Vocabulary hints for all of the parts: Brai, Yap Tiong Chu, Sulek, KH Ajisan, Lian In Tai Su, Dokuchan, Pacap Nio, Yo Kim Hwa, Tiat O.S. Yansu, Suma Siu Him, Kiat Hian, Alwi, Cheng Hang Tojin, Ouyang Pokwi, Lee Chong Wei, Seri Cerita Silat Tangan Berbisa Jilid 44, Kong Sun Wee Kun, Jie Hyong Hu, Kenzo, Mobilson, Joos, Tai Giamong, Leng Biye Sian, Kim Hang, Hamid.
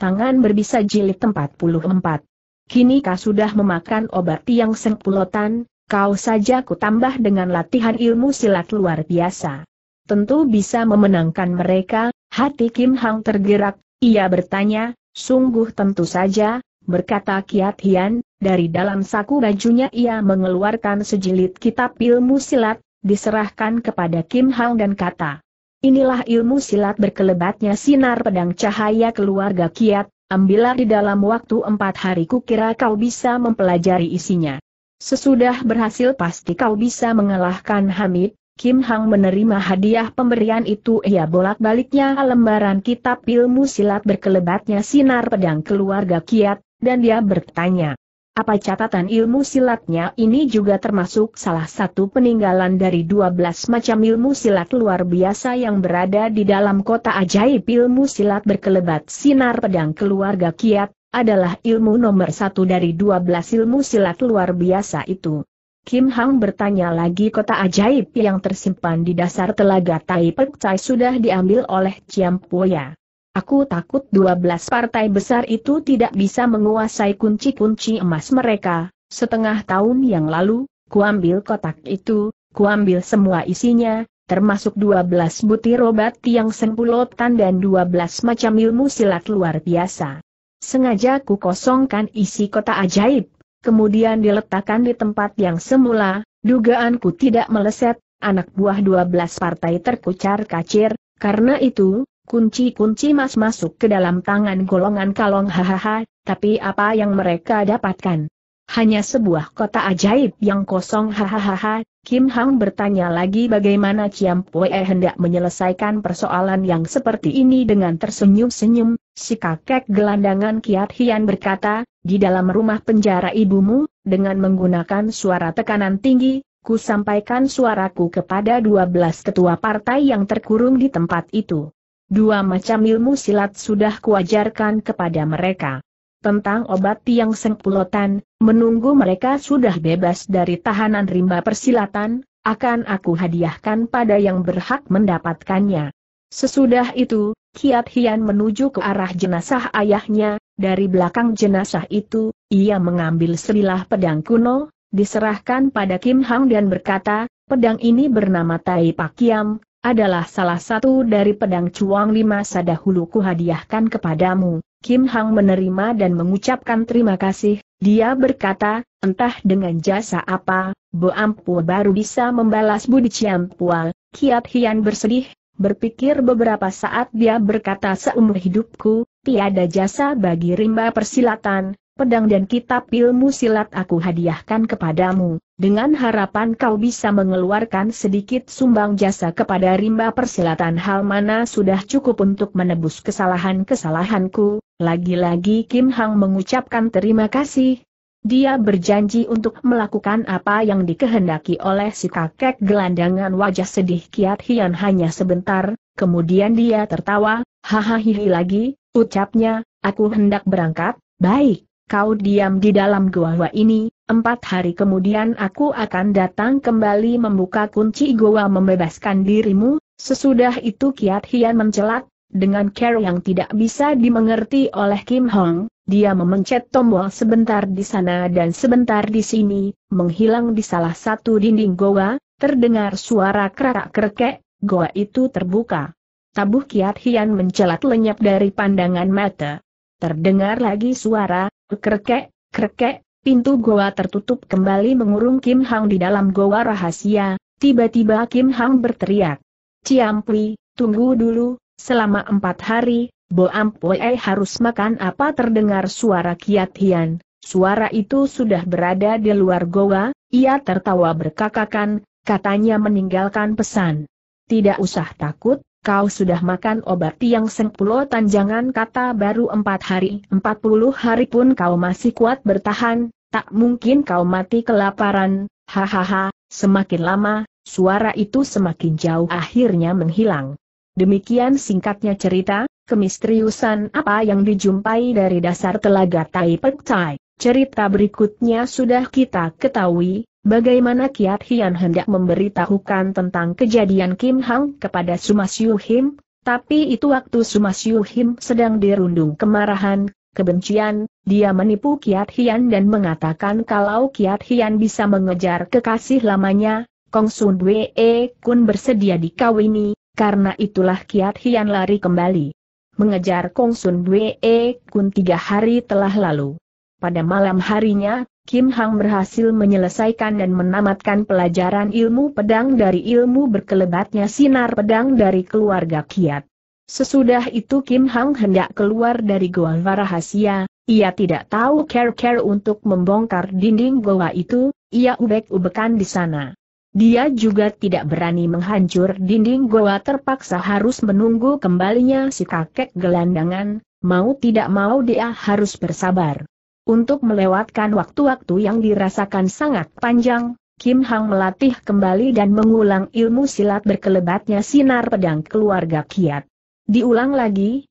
Tangan Berbisa Jilid 44. Kini kau sudah memakan obat tiang sengpulotan, kau saja ku tambah dengan latihan ilmu silat luar biasa. Tentu bisa memenangkan mereka. Hati Kim Hang tergerak, ia bertanya, sungguh tentu saja, berkata Kiat Hian, dari dalam saku bajunya ia mengeluarkan sejilid kitab ilmu silat, diserahkan kepada Kim Hang dan kata, inilah ilmu silat berkelebatnya sinar pedang cahaya keluarga Kiat, ambillah di dalam waktu 4 hari kukira kau bisa mempelajari isinya. Sesudah berhasil pasti kau bisa mengalahkan Hamid. Kim Hang menerima hadiah pemberian itu, ia bolak-baliknya lembaran kitab ilmu silat berkelebatnya sinar pedang keluarga Kiat, dan dia bertanya, apa catatan ilmu silatnya ini juga termasuk salah satu peninggalan dari 12 macam ilmu silat luar biasa yang berada di dalam kota ajaib? Ilmu silat berkelebat sinar pedang keluarga Kiat adalah ilmu nomor 1 dari 12 ilmu silat luar biasa itu. Kim Hang bertanya lagi, kota ajaib yang tersimpan di dasar telaga Tai Pek Cai sudah diambil oleh Ciam Poya. Aku takut 12 partai besar itu tidak bisa menguasai kunci-kunci emas mereka. Setengah tahun yang lalu, kuambil kotak itu, kuambil semua isinya, termasuk 12 butir obat tiang sempulotan dan 12 macam ilmu silat luar biasa. Sengaja ku kosongkan isi kota ajaib. Kemudian diletakkan di tempat yang semula, dugaanku tidak meleset, anak buah 12 partai terkucar-kacir, karena itu, kunci-kunci emas masuk ke dalam tangan golongan kalong. Hahaha, tapi apa yang mereka dapatkan? Hanya sebuah kota ajaib yang kosong. Hahaha, Kim Hang bertanya lagi, bagaimana Ciam Pue hendak menyelesaikan persoalan yang seperti ini? Dengan tersenyum-senyum, si kakek gelandangan Kiat Hian berkata, di dalam rumah penjara ibumu, dengan menggunakan suara tekanan tinggi, ku sampaikan suaraku kepada 12 ketua partai yang terkurung di tempat itu. 2 macam ilmu silat sudah kuajarkan kepada mereka. Tentang obat tiang sengpulotan, menunggu mereka sudah bebas dari tahanan rimba persilatan, akan aku hadiahkan pada yang berhak mendapatkannya. Sesudah itu, Kiat Hian menuju ke arah jenazah ayahnya. Dari belakang jenazah itu, ia mengambil sebilah pedang kuno, diserahkan pada Kim Hang dan berkata, pedang ini bernama Tai Pakiam, adalah salah satu dari pedang cuang 5 masa dahulu ku hadiahkan kepadamu. Kim Hang menerima dan mengucapkan terima kasih. Dia berkata, entah dengan jasa apa, Bo Ampu baru bisa membalas budi Ciam Pual. Kiat Hian bersedih, berpikir beberapa saat dia berkata, seumur hidupku, tiada jasa bagi rimba persilatan, pedang dan kitab ilmu silat aku hadiahkan kepadamu, dengan harapan kau bisa mengeluarkan sedikit sumbang jasa kepada rimba persilatan. Hal mana sudah cukup untuk menebus kesalahan-kesalahanku. Lagi-lagi Kim Hang mengucapkan terima kasih. Dia berjanji untuk melakukan apa yang dikehendaki oleh si kakek gelandangan. Wajah sedih Kiat Hian hanya sebentar, kemudian dia tertawa, hahaha lagi. Ucapnya, aku hendak berangkat. Baik, kau diam di dalam goa ini, 4 hari kemudian aku akan datang kembali membuka kunci goa membebaskan dirimu. Sesudah itu Kiat Hian mencelat, dengan cara yang tidak bisa dimengerti oleh Kim Hang, dia memencet tombol sebentar di sana dan sebentar di sini, menghilang di salah satu dinding goa, terdengar suara kerak-kerek, goa itu terbuka. Tabuh Kiat Hian mencelat lenyap dari pandangan mata. Terdengar lagi suara, krekek, krekek, pintu goa tertutup kembali mengurung Kim Hang di dalam goa rahasia. Tiba-tiba Kim Hang berteriak, Ciam Pui, tunggu dulu, selama 4 hari, Bo Ampue harus makan apa? Terdengar suara Kiat Hian, suara itu sudah berada di luar goa, ia tertawa berkakakan, katanya meninggalkan pesan. Tidak usah takut. Kau sudah makan obat tiang sengpulotan, jangan kata baru 4 hari, 40 hari pun kau masih kuat bertahan, tak mungkin kau mati kelaparan. Hahaha, semakin lama, suara itu semakin jauh akhirnya menghilang. Demikian singkatnya cerita, kemisteriusan apa yang dijumpai dari dasar telaga Tai Pek Cai. Cerita berikutnya sudah kita ketahui. Bagaimana Kiat Hian hendak memberitahukan tentang kejadian Kim Hang kepada Suma Siu Him, Tapi itu waktu Sumasyu Him sedang dirundung kemarahan, kebencian, dia menipu Kiat Hian dan mengatakan kalau Kiat Hian bisa mengejar kekasih lamanya, Kong Sun Wee Kun bersedia dikawini, karena itulah Kiat Hian lari kembali. Mengejar Kong Sun Wee Kun 3 hari telah lalu. Pada malam harinya, Kim Hang berhasil menyelesaikan dan menamatkan pelajaran ilmu pedang dari ilmu berkelebatnya sinar pedang dari keluarga Kiat. Sesudah itu Kim Hang hendak keluar dari goa rahasia, ia tidak tahu care-care untuk membongkar dinding goa itu, ia ubek-ubekan di sana. Dia juga tidak berani menghancur dinding goa, terpaksa harus menunggu kembalinya si kakek gelandangan, mau tidak mau dia harus bersabar. Untuk melewatkan waktu-waktu yang dirasakan sangat panjang, Kim Hang melatih kembali dan mengulang ilmu silat berkelebatnya sinar pedang keluarga Kiat. Diulang lagi,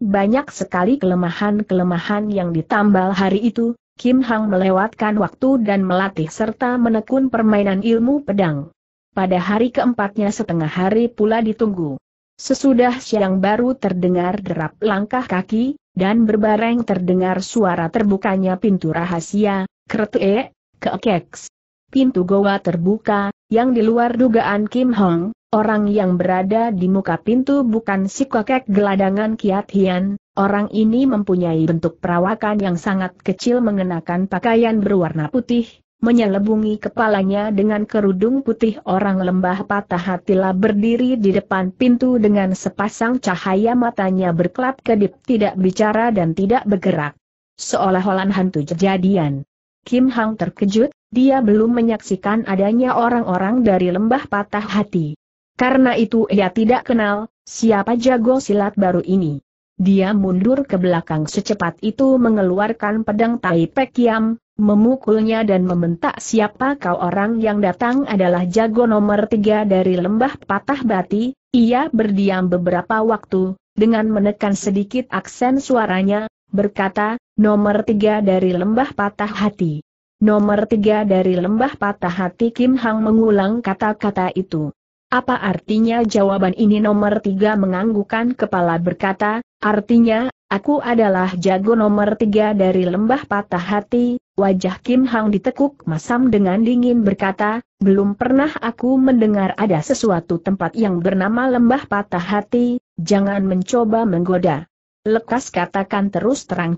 banyak sekali kelemahan-kelemahan yang ditambal hari itu, Kim Hang melewatkan waktu dan melatih serta menekun permainan ilmu pedang. Pada hari keempatnya setengah hari pula ditunggu. Sesudah siang baru terdengar derap langkah kaki, dan berbareng terdengar suara terbukanya pintu rahasia, keekeks. Pintu goa terbuka, yang di luar dugaan Kim Hang. Orang yang berada di muka pintu bukan si kakek gelandangan Kiat Hian, orang ini mempunyai bentuk perawakan yang sangat kecil mengenakan pakaian berwarna putih, menyelubungi kepalanya dengan kerudung putih. Orang lembah patah hatilah berdiri di depan pintu dengan sepasang cahaya matanya berkelap-kedip, tidak bicara dan tidak bergerak. Seolah-olah hantu kejadian. Kim Hang terkejut, dia belum menyaksikan adanya orang-orang dari lembah patah hati. Karena itu ia tidak kenal siapa jago silat baru ini. Dia mundur ke belakang secepat itu, mengeluarkan pedang Tai Pek Yam, memukulnya dan membentak, "Siapa kau?" Orang yang datang adalah jago nomor 3 dari lembah patah bati. Ia berdiam beberapa waktu, dengan menekan sedikit aksen suaranya, berkata, "Nomor 3 dari lembah patah hati. Nomor 3 dari lembah patah hati." Kim Hang mengulang kata-kata itu. "Apa artinya jawaban ini?" Nomor 3 menganggukkan kepala berkata, "Artinya, aku adalah jago nomor 3 dari lembah patah hati." Wajah Kim Hang ditekuk masam dengan dingin berkata, "Belum pernah aku mendengar ada sesuatu tempat yang bernama lembah patah hati, jangan mencoba menggoda. Lekas katakan terus terang."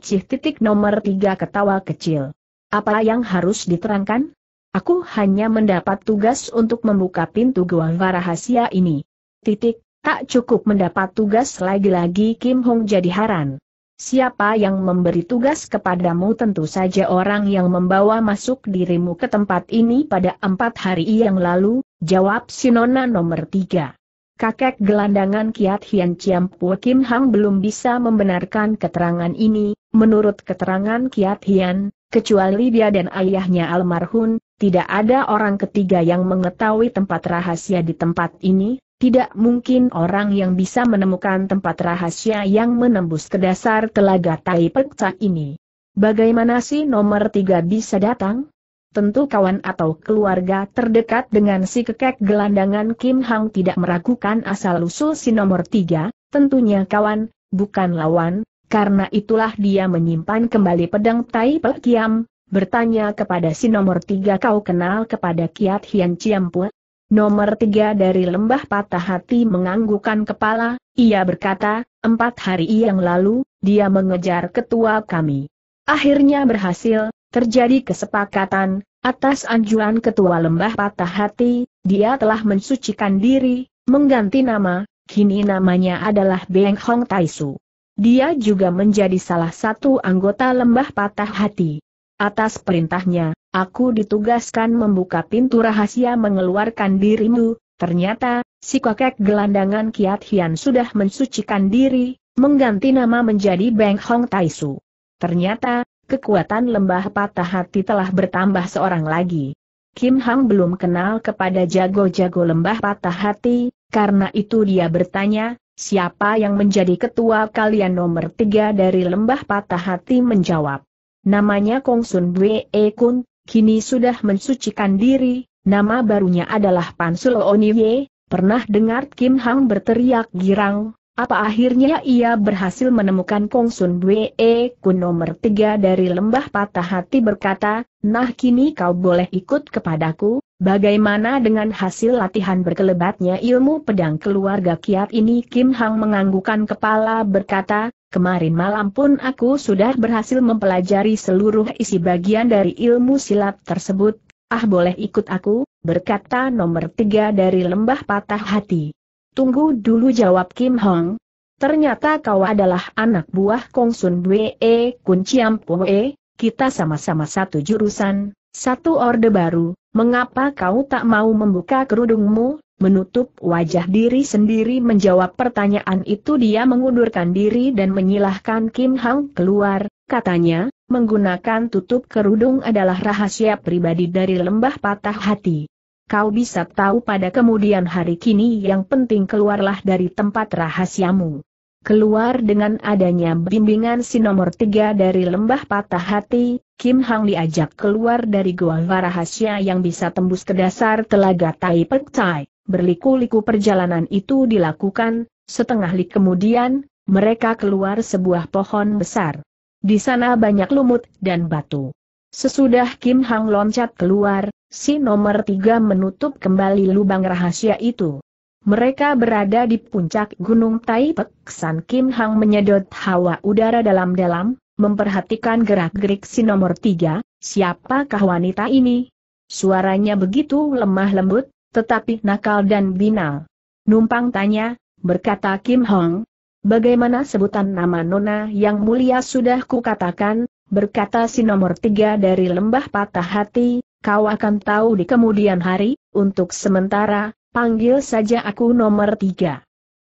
Nomor 3 ketawa kecil. "Apa yang harus diterangkan? Aku hanya mendapat tugas untuk membuka pintu gua rahasia ini." Tak cukup mendapat tugas lagi-lagi Kim Hong jadi heran. "Siapa yang memberi tugas kepadamu?" "Tentu saja orang yang membawa masuk dirimu ke tempat ini pada 4 hari yang lalu," jawab Sinona nomor 3. Kakek gelandangan Kiat Hian Ciampu. Kim Hang belum bisa membenarkan keterangan ini. Menurut keterangan Kiat Hian, kecuali dia dan ayahnya almarhum, tidak ada orang ketiga yang mengetahui tempat rahasia di tempat ini. Tidak mungkin orang yang bisa menemukan tempat rahasia yang menembus ke dasar telaga Tai Pek Ca ini. Bagaimana si nomor 3 bisa datang? Tentu kawan atau keluarga terdekat dengan si kakek gelandangan. Kim Hang tidak meragukan asal-usul si nomor 3, tentunya kawan, bukan lawan. Karena itulah dia menyimpan kembali pedang Tai Pek Yam, bertanya kepada si nomor 3, "Kau kenal kepada Kiat Hian Ciampu?" Nomor 3 dari lembah patah hati menganggukkan kepala, ia berkata, "4 hari yang lalu, dia mengejar ketua kami. Akhirnya berhasil, terjadi kesepakatan, atas anjuran ketua lembah patah hati, dia telah mensucikan diri, mengganti nama, kini namanya adalah Beng Hong Taisu. Dia juga menjadi salah satu anggota lembah patah hati. Atas perintahnya, aku ditugaskan membuka pintu rahasia mengeluarkan dirimu." Ternyata, si kakek gelandangan Kiat Hian sudah mensucikan diri, mengganti nama menjadi Beng Hong Taisu. Ternyata, kekuatan lembah patah hati telah bertambah seorang lagi. Kim Hang belum kenal kepada jago-jago lembah patah hati, karena itu dia bertanya, "Siapa yang menjadi ketua kalian?" Nomor 3 dari lembah patah hati menjawab, "Namanya Kong Sun Wee Kun, kini sudah mensucikan diri, nama barunya adalah Pan Sulo Onye, Pernah dengar Kim Hang berteriak girang, apa akhirnya ia berhasil menemukan Kong Sun Bwe Kun nomor 3 dari lembah patah hati berkata, nah kini kau boleh ikut kepadaku, bagaimana dengan hasil latihan berkelebatnya ilmu pedang keluarga kiat ini? Kim Hang menganggukkan kepala berkata, kemarin malam pun aku sudah berhasil mempelajari seluruh isi bagian dari ilmu silat tersebut. Ah boleh ikut aku, berkata nomor 3 dari lembah patah hati. Tunggu dulu, jawab Kim Hong. Ternyata kau adalah anak buah Kong Sun Bwe Kun Ciam Pue, kita sama-sama satu jurusan, satu orde baru, mengapa kau tak mau membuka kerudungmu, menutup wajah diri sendiri? Menjawab pertanyaan itu dia mengundurkan diri dan menyilahkan Kim Hong keluar, katanya, menggunakan tutup kerudung adalah rahasia pribadi dari lembah patah hati. Kau bisa tahu pada kemudian hari. Kini yang penting keluarlah dari tempat rahasiamu. Keluar dengan adanya bimbingan si nomor 3 dari lembah patah hati, Kim Hang diajak keluar dari gua rahasia yang bisa tembus ke dasar telaga Tai Pek Chai. Berliku-liku perjalanan itu dilakukan, setengah lik kemudian, mereka keluar sebuah pohon besar. Di sana banyak lumut dan batu. Sesudah Kim Hang loncat keluar, si nomor 3 menutup kembali lubang rahasia itu. Mereka berada di puncak gunung Tai Pek San. Kim Hang menyedot hawa udara dalam-dalam, memperhatikan gerak-gerik si nomor 3, siapakah wanita ini? Suaranya begitu lemah lembut, tetapi nakal dan binal. Numpang tanya, berkata Kim Hang, bagaimana sebutan nama nona yang mulia? Sudah kukatakan, berkata si nomor 3 dari lembah patah hati. Kau akan tahu di kemudian hari, untuk sementara, panggil saja aku nomor 3.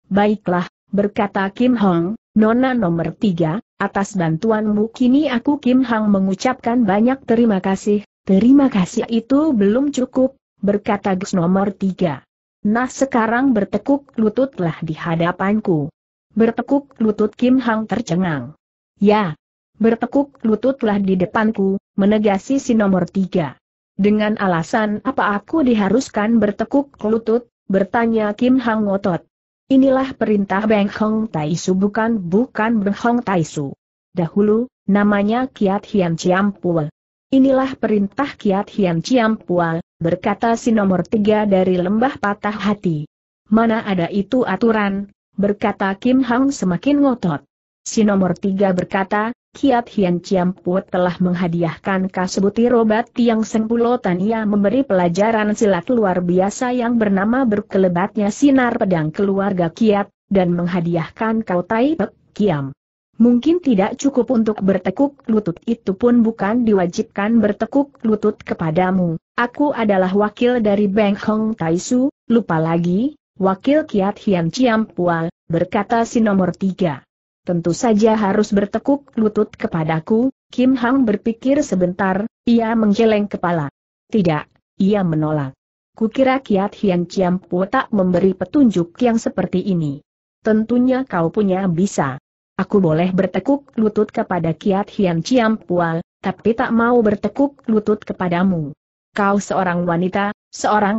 Baiklah, berkata Kim Hong, nona nomor 3, atas bantuanmu kini aku Kim Hang mengucapkan banyak terima kasih. Terima kasih itu belum cukup, berkata Gus nomor 3. Nah sekarang bertekuk lututlah di hadapanku. Bertekuk lutut? Kim Hang tercengang. Ya, bertekuk lututlah di depanku, menegasi si nomor 3. Dengan alasan apa aku diharuskan bertekuk lutut, bertanya Kim Hang ngotot. Inilah perintah Beng Hong Tai Su, bukan Beng Hong Tai Su. Dahulu, namanya Kiat Hian Ciam Pual. Inilah perintah Kiat Hian Ciam Pual, berkata si nomor 3 dari lembah patah hati. Mana ada itu aturan, berkata Kim Hang semakin ngotot. Si nomor 3 berkata, Kiat Hian Ciam Puat telah menghadiahkan kasebutir obat tiang sempulotan. Ia memberi pelajaran silat luar biasa yang bernama berkelebatnya sinar pedang keluarga Kiat, dan menghadiahkan kau Tai Pek Kiam. Mungkin tidak cukup untuk bertekuk lutut, itu pun bukan diwajibkan bertekuk lutut kepadamu. Aku adalah wakil dari Beng Hong Tai Su, lupa lagi, wakil Kiat Hian Ciam Puat, berkata si nomor 3. Tentu saja harus bertekuk lutut kepadaku. Kim Hang berpikir sebentar, ia menggeleng kepala. Tidak, ia menolak. Kukira Kiat Hian Ciam Pu tak memberi petunjuk yang seperti ini. Tentunya kau punya bisa. Aku boleh bertekuk lutut kepada Kiat Hian Ciam Pual, tapi tak mau bertekuk lutut kepadamu. Kau seorang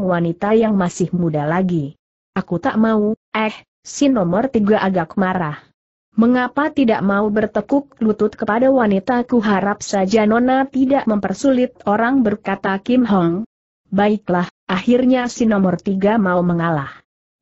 wanita yang masih muda lagi. Aku tak mau. Si nomor 3 agak marah. Mengapa tidak mau bertekuk lutut kepada wanita? Ku harap saja nona tidak mempersulit orang, berkata Kim Hong. Baiklah, akhirnya si nomor 3 mau mengalah.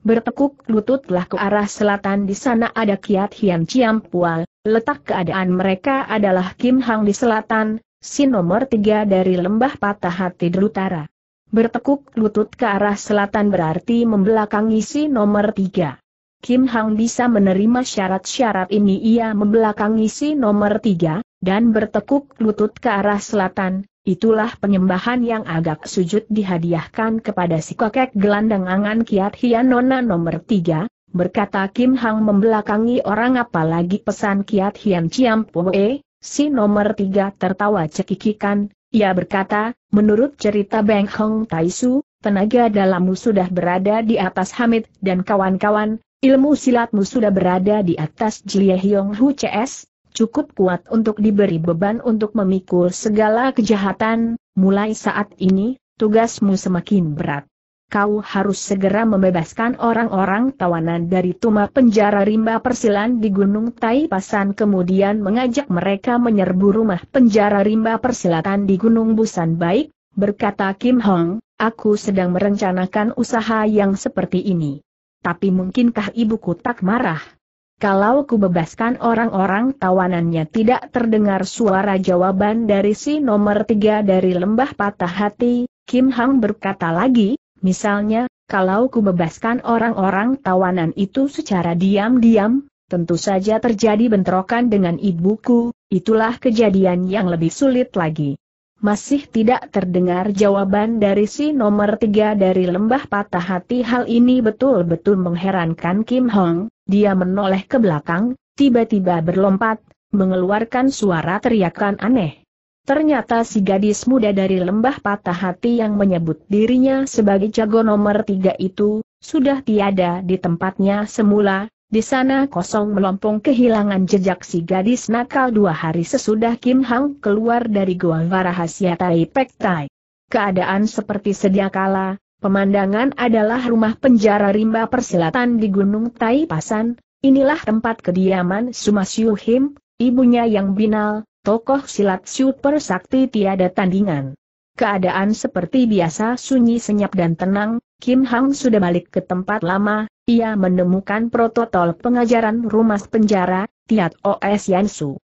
Bertekuk lututlah ke arah selatan, di sana ada Kiat Hian Ciam Pual. Letak keadaan mereka adalah Kim Hang di selatan, si nomor 3 dari lembah patah hati di utara. Bertekuk lutut ke arah selatan berarti membelakangi si nomor 3. Kim Hang bisa menerima syarat-syarat ini. Ia membelakangi si nomor 3, dan bertekuk lutut ke arah selatan. Itulah penyembahan yang agak sujud dihadiahkan kepada si kakek gelandang angan Kiat Hian. Nona nomor 3, berkata Kim Hang membelakangi orang, apalagi pesan Kiat Hian Ciam Pue. Si nomor 3 tertawa cekikikan, ia berkata, menurut cerita Beng Hong Tai Su, tenaga dalammu sudah berada di atas Hamid dan kawan-kawan. Ilmu silatmu sudah berada di atas Jie Hyong Hu Cs, cukup kuat untuk diberi beban untuk memikul segala kejahatan. Mulai saat ini, tugasmu semakin berat. kau harus segera membebaskan orang-orang tawanan dari tuma penjara rimba persilan di Gunung Taipasan, kemudian mengajak mereka menyerbu rumah penjara rimba persilatan di Gunung Busan. Baik, berkata Kim Hong, aku sedang merencanakan usaha yang seperti ini. Tapi mungkinkah ibuku tak marah? Kalau ku bebaskan orang-orang tawanannya? Tidak terdengar suara jawaban dari si nomor 3 dari lembah patah hati. Kim Hong berkata lagi, misalnya, kalau ku bebaskan orang-orang tawanan itu secara diam-diam, tentu saja terjadi bentrokan dengan ibuku, itulah kejadian yang lebih sulit lagi. Masih tidak terdengar jawaban dari si nomor 3 dari lembah patah hati. Hal ini betul-betul mengherankan Kim Hong. Dia menoleh ke belakang, tiba-tiba berlompat, mengeluarkan suara teriakan aneh. Ternyata si gadis muda dari lembah patah hati yang menyebut dirinya sebagai jago nomor 3 itu, sudah tiada di tempatnya semula. Di sana kosong melompong, kehilangan jejak si gadis nakal. 2 hari sesudah Kim Hong keluar dari gua rahasia Tai Pek Tai. Keadaan seperti sedia kala. Pemandangan adalah rumah penjara rimba persilatan di Gunung Taipasan. Inilah tempat kediaman Suma Siu Him, ibunya yang binal, tokoh silat super sakti tiada tandingan. Keadaan seperti biasa sunyi senyap dan tenang. Kim Hong sudah balik ke tempat lama. Ia menemukan protokol pengajaran rumah penjara, Tiat O.S. Yansu.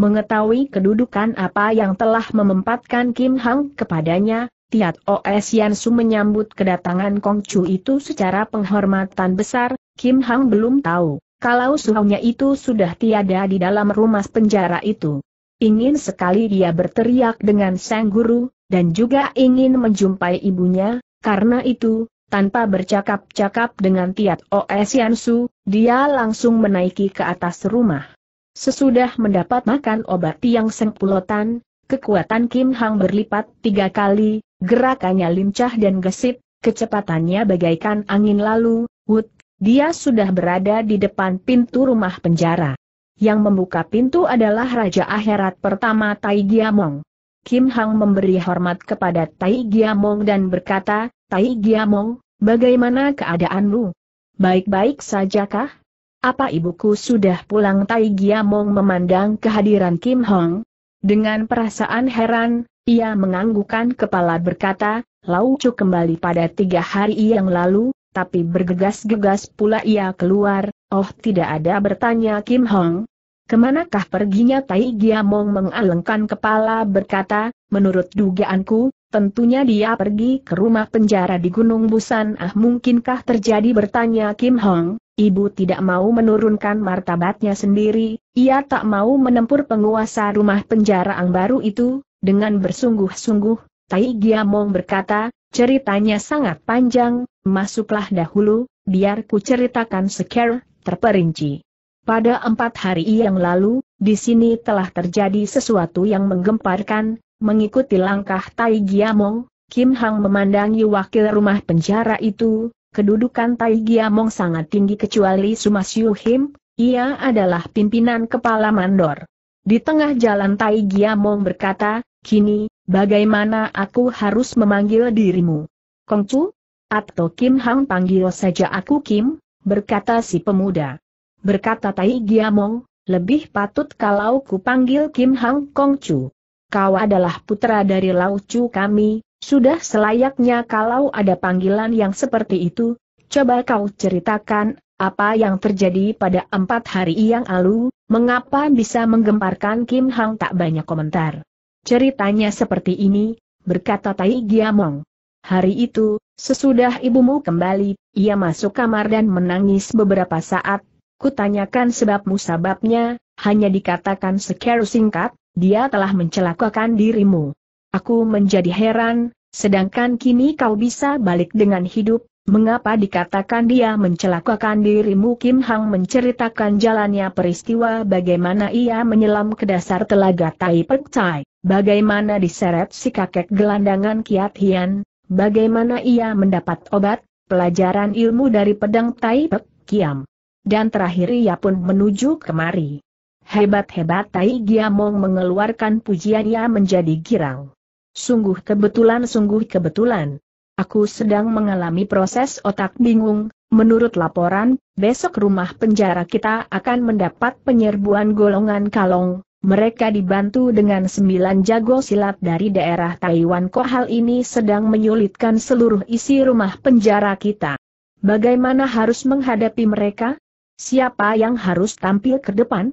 Mengetahui kedudukan apa yang telah memempatkan Kim Hong kepadanya, Tiat O.S. Yansu menyambut kedatangan Kongcu itu secara penghormatan besar. Kim Hong belum tahu kalau suhunya itu sudah tiada di dalam rumah penjara itu. Ingin sekali dia berteriak dengan sang guru, dan juga ingin menjumpai ibunya. Karena itu, tanpa bercakap-cakap dengan Tiat O.S. Yansu, dia langsung menaiki ke atas rumah. Sesudah mendapat makan obat tiang sengpulotan, kekuatan Kim Hong berlipat 3 kali. Gerakannya lincah dan gesit, kecepatannya bagaikan angin lalu, wut, dia sudah berada di depan pintu rumah penjara. Yang membuka pintu adalah Raja Akhirat pertama Tai Giamong. Kim Hong memberi hormat kepada Tai Giamong dan berkata, "Tai Giamong, bagaimana keadaanmu? Baik-baik sajakah? Apa ibuku sudah pulang?" Tai Giamong memandang kehadiran Kim Hong dengan perasaan heran. Ia menganggukkan kepala berkata, "Laucu kembali pada 3 hari yang lalu, tapi bergegas-gegas pula ia keluar." "Oh, tidak ada," bertanya Kim Hong. "Kemanakah perginya?" Tai Giamong mengalengkan kepala berkata, "Menurut dugaanku, tentunya dia pergi ke rumah penjara di Gunung Busan." "Ah, mungkinkah terjadi?" bertanya Kim Hong. "Ibu tidak mau menurunkan martabatnya sendiri, ia tak mau menempuh penguasa rumah penjara yang baru itu." Dengan bersungguh-sungguh, Tai Giamong berkata, "Ceritanya sangat panjang, masuklah dahulu, biar ku ceritakan secara terperinci. Pada 4 hari yang lalu, di sini telah terjadi sesuatu yang menggemparkan." Mengikuti langkah Tai Giamong, Kim Hong memandangi wakil rumah penjara itu. Kedudukan Tai Giamong sangat tinggi kecuali Suma Siu Him, ia adalah pimpinan kepala mandor. Di tengah jalan Tai Giamong berkata, "Kini, bagaimana aku harus memanggil dirimu? Kongcu? Atau Kim Hong?" "Panggil saja aku Kim," berkata si pemuda. Berkata Tai Giamong, "Lebih patut kalau ku panggil Kim Hong Kongcu. Kau adalah putra dari Laucu kami, sudah selayaknya kalau ada panggilan yang seperti itu. Coba kau ceritakan, apa yang terjadi pada 4 hari yang lalu, mengapa bisa menggemparkan?" Kim Hong tak banyak komentar. "Ceritanya seperti ini," berkata Tai Giamong. "Hari itu, sesudah ibumu kembali, ia masuk kamar dan menangis beberapa saat. Kutanyakan sebabnya, hanya dikatakan secara singkat, dia telah mencelakakan dirimu. Aku menjadi heran, sedangkan kini kau bisa balik dengan hidup. Mengapa dikatakan dia mencelakakan dirimu?" Kim Hong menceritakan jalannya peristiwa bagaimana ia menyelam ke dasar telaga Tai Pek Tai, bagaimana diseret si kakek gelandangan Kiat Hian, bagaimana ia mendapat obat, pelajaran ilmu dari pedang Tai Pek Kiam. Dan terakhir ia pun menuju kemari. "Hebat-hebat!" Tai Giamong mengeluarkan pujian. Ia menjadi girang. "Sungguh kebetulan, sungguh kebetulan. Aku sedang mengalami proses otak bingung. Menurut laporan, besok rumah penjara kita akan mendapat penyerbuan golongan Kalong. Mereka dibantu dengan 9 jago silat dari daerah Taiwan. Kok hal ini sedang menyulitkan seluruh isi rumah penjara kita. Bagaimana harus menghadapi mereka? Siapa yang harus tampil ke depan?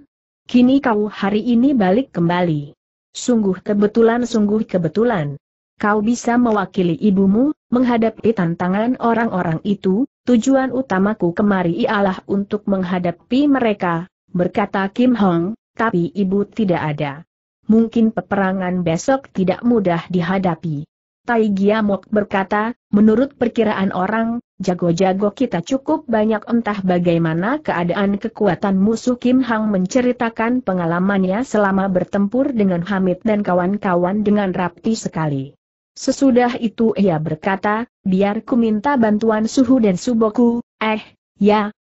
Kini kau hari ini balik kembali. Sungguh kebetulan, sungguh kebetulan. Kau bisa mewakili ibumu, menghadapi tantangan orang-orang itu. Tujuan utamaku kemari ialah untuk menghadapi mereka, berkata Kim Hong, tapi ibu tidak ada. Mungkin peperangan besok tidak mudah dihadapi. Tai Giamok berkata, menurut perkiraan orang, jago-jago kita cukup banyak. Entah bagaimana keadaan kekuatan musuh. Kim Hong menceritakan pengalamannya selama bertempur dengan Hamid dan kawan-kawan dengan rapi sekali. Sesudah itu ia berkata, biar ku minta bantuan Suhu dan Suboku.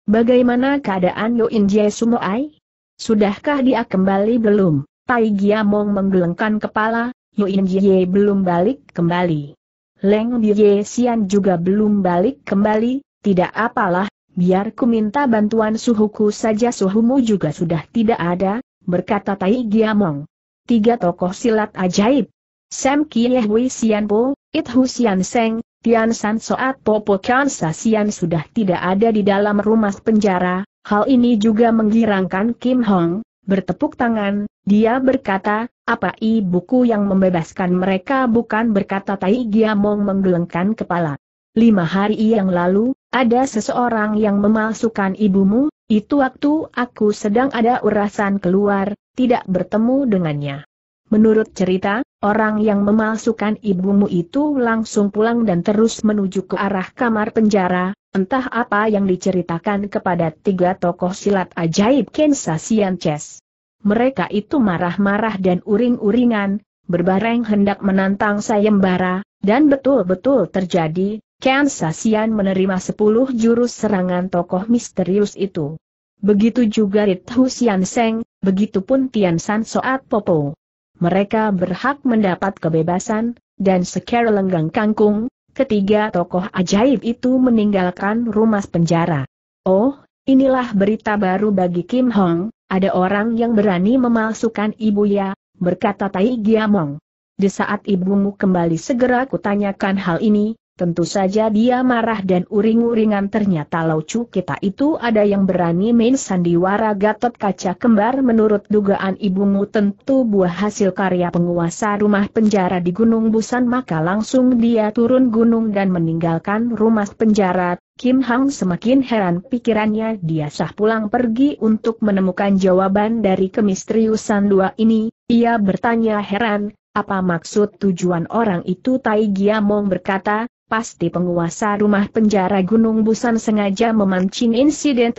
Bagaimana keadaan Yoin Jae Sumoai? Sudahkah dia kembali belum? Tai Giamong menggelengkan kepala, Yoin Jae belum balik kembali. Leng Biye Sian juga belum balik kembali. Tidak apalah, biar ku minta bantuan Suhuku saja. Suhumu juga sudah tidak ada, berkata Tai Giamong. 3 tokoh silat ajaib. Sam Kieh Wei Sian Po, It Hu Sian Seng, Tian San Soat Popo Kan Sa Sian sudah tidak ada di dalam rumah penjara. Hal ini juga menggirangkan Kim Hong. Bertepuk tangan, dia berkata, apa ibuku yang membebaskan mereka bukan? Berkata Tai Giamong menggelengkan kepala. 5 hari yang lalu, ada seseorang yang memalsukan ibumu. Itu waktu aku sedang ada urusan keluar, tidak bertemu dengannya. Menurut cerita, orang yang memalsukan ibumu itu langsung pulang dan terus menuju ke arah kamar penjara. Entah apa yang diceritakan kepada 3 tokoh silat ajaib Kensa Sian Ches. Mereka itu marah-marah dan uring-uringan, berbareng hendak menantang sayembara, dan betul-betul terjadi. Kensa Sian menerima 10 jurus serangan tokoh misterius itu. Begitu juga Rit Hu Sian Seng, begitupun Tian San Soat Popo. Mereka berhak mendapat kebebasan, dan secara lenggang kangkung, ketiga tokoh ajaib itu meninggalkan rumah penjara. Oh, inilah berita baru bagi Kim Hong, ada orang yang berani memalsukan ibu ya, berkata Tai Giamong. Di saat ibumu kembali segera kutanyakan hal ini, tentu saja dia marah dan uring-uringan. Ternyata laucu kita itu ada yang berani main sandiwara Gatot Kaca Kembar. Menurut dugaan ibumu tentu buah hasil karya penguasa rumah penjara di Gunung Busan, maka langsung dia turun gunung dan meninggalkan rumah penjara. Kim Hong semakin heran pikirannya, dia sah pulang pergi untuk menemukan jawaban dari kemisteriusan 2 ini. Ia bertanya heran, apa maksud tujuan orang itu? Tai Giamong berkata, pasti penguasa rumah penjara Gunung Busan sengaja memancing insiden.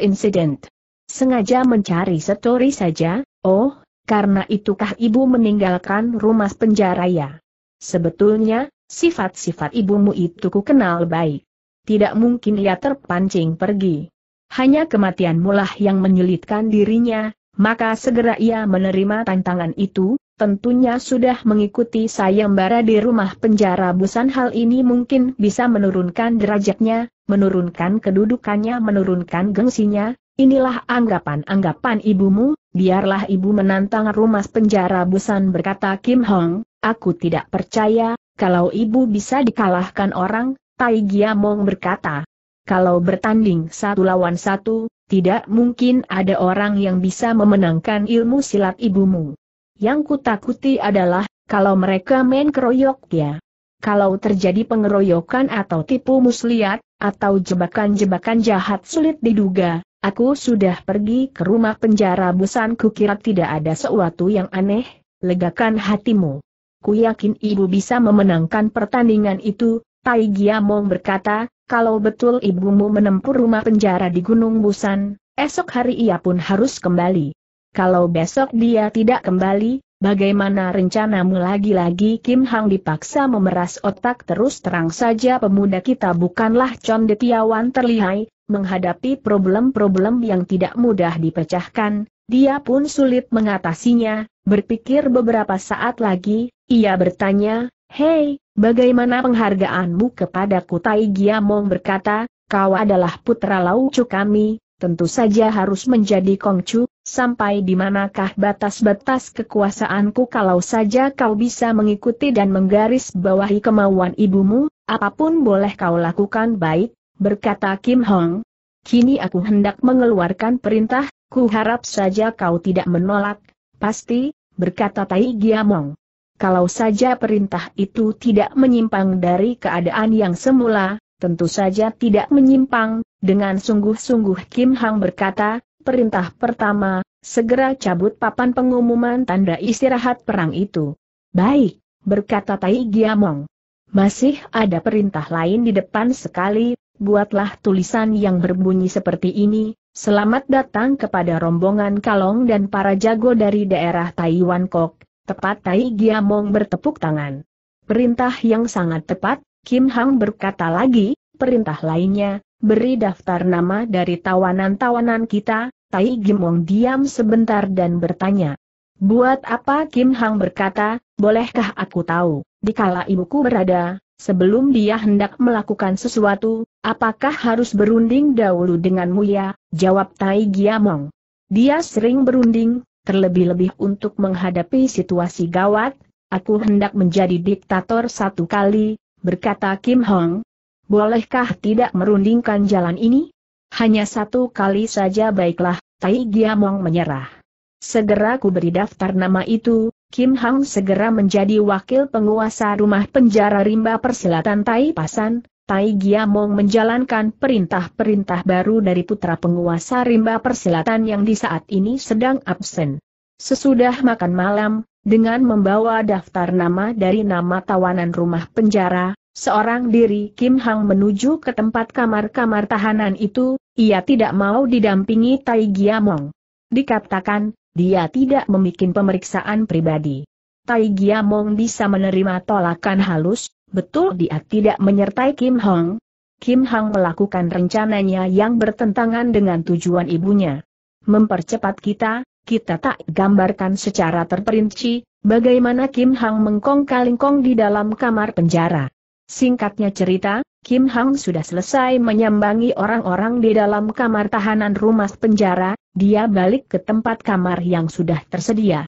Sengaja mencari story saja. Oh, karena itukah ibu meninggalkan rumah penjara ya? Sebetulnya, sifat-sifat ibumu itu ku kenal baik. Tidak mungkin ia terpancing pergi. Hanya kematianmulah yang menyulitkan dirinya, maka segera ia menerima tantangan itu. Tentunya sudah mengikuti sayembara di rumah penjara Busan. Hal ini mungkin bisa menurunkan derajatnya, menurunkan kedudukannya, menurunkan gengsinya. Inilah anggapan-anggapan ibumu, biarlah ibu menantang rumah penjara Busan, berkata Kim Hong. Aku tidak percaya, kalau ibu bisa dikalahkan orang, Tai Giamong berkata. Kalau bertanding 1 lawan 1, tidak mungkin ada orang yang bisa memenangkan ilmu silat ibumu. Yang kutakuti adalah, kalau mereka main keroyok ya. Kalau terjadi pengeroyokan atau tipu muslihat, atau jebakan-jebakan jahat sulit diduga. Aku sudah pergi ke rumah penjara Busan, kukira tidak ada sesuatu yang aneh. Legakan hatimu. Ku yakin ibu bisa memenangkan pertandingan itu, Tai Giamong berkata, kalau betul ibumu menempuh rumah penjara di Gunung Busan, esok hari ia pun harus kembali. Kalau besok dia tidak kembali, bagaimana rencanamu? Lagi-lagi Kim Hong dipaksa memeras otak. Terus terang saja pemuda kita bukanlah condetiawan terlihai, menghadapi problem-problem yang tidak mudah dipecahkan, dia pun sulit mengatasinya. Berpikir beberapa saat lagi, ia bertanya, Hei, bagaimana penghargaanmu kepadaku? Tai Giamong berkata, kau adalah putra Laucu kami, tentu saja harus menjadi Kongcu, sampai di manakah batas-batas kekuasaanku? Kalau saja kau bisa mengikuti dan menggarisbawahi kemauan ibumu, apapun boleh kau lakukan. Baik, berkata Kim Hong. Kini aku hendak mengeluarkan perintah, ku harap saja kau tidak menolak. Pasti, berkata Tai Giamong. Kalau saja perintah itu tidak menyimpang dari keadaan yang semula, tentu saja tidak menyimpang. Dengan sungguh-sungguh Kim Hong berkata, perintah pertama, segera cabut papan pengumuman tanda istirahat perang itu. Baik, berkata Tai Giamong. Masih ada perintah lain di depan sekali. Buatlah tulisan yang berbunyi seperti ini, selamat datang kepada rombongan Kalong dan para jago dari daerah Taiwan Kok. Tepat. Tai Giamong bertepuk tangan. Perintah yang sangat tepat. Kim Hong berkata lagi, perintah lainnya, beri daftar nama dari tawanan-tawanan kita. Tai Giamong diam sebentar dan bertanya. Buat apa? Kim Hong berkata, bolehkah aku tahu, dikala ibuku berada, sebelum dia hendak melakukan sesuatu, apakah harus berunding dahulu denganmu? Ya, jawab Tai Giamong. Dia sering berunding, terlebih-lebih untuk menghadapi situasi gawat. Aku hendak menjadi diktator satu kali, berkata Kim Hong. Bolehkah tidak merundingkan jalan ini? Hanya satu kali saja. Baiklah, Tai Giamong menyerah. Segera ku beri daftar nama itu. Kim Hong segera menjadi wakil penguasa rumah penjara rimba persilatan Tai Pasan. Tai Giamong menjalankan perintah-perintah baru dari putra penguasa rimba persilatan yang di saat ini sedang absen. Sesudah makan malam, dengan membawa daftar nama dari nama tawanan rumah penjara, seorang diri Kim Hong menuju ke tempat kamar-kamar tahanan itu. Ia tidak mau didampingi Tai Giamong. Dikatakan, dia tidak membuat pemeriksaan pribadi. Tai Giamong bisa menerima tolakan halus, betul dia tidak menyertai Kim Hong. Kim Hong melakukan rencananya yang bertentangan dengan tujuan ibunya. Mempercepat kita tak gambarkan secara terperinci, bagaimana Kim Hong mengkongkal-lingkong di dalam kamar penjara. Singkatnya cerita, Kim Hong sudah selesai menyambangi orang-orang di dalam kamar tahanan rumah penjara. Dia balik ke tempat kamar yang sudah tersedia.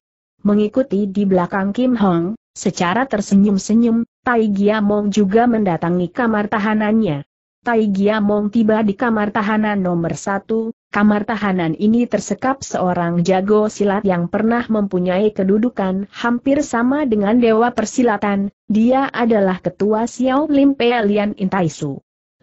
Mengikuti di belakang Kim Hong, secara tersenyum-senyum, Tai Giamong juga mendatangi kamar tahanannya. Tai Giamong tiba di kamar tahanan nomor 1, kamar tahanan ini tersekap seorang jago silat yang pernah mempunyai kedudukan hampir sama dengan dewa persilatan. Dia adalah ketua Xiao Lim Pe Lian In Tai Su.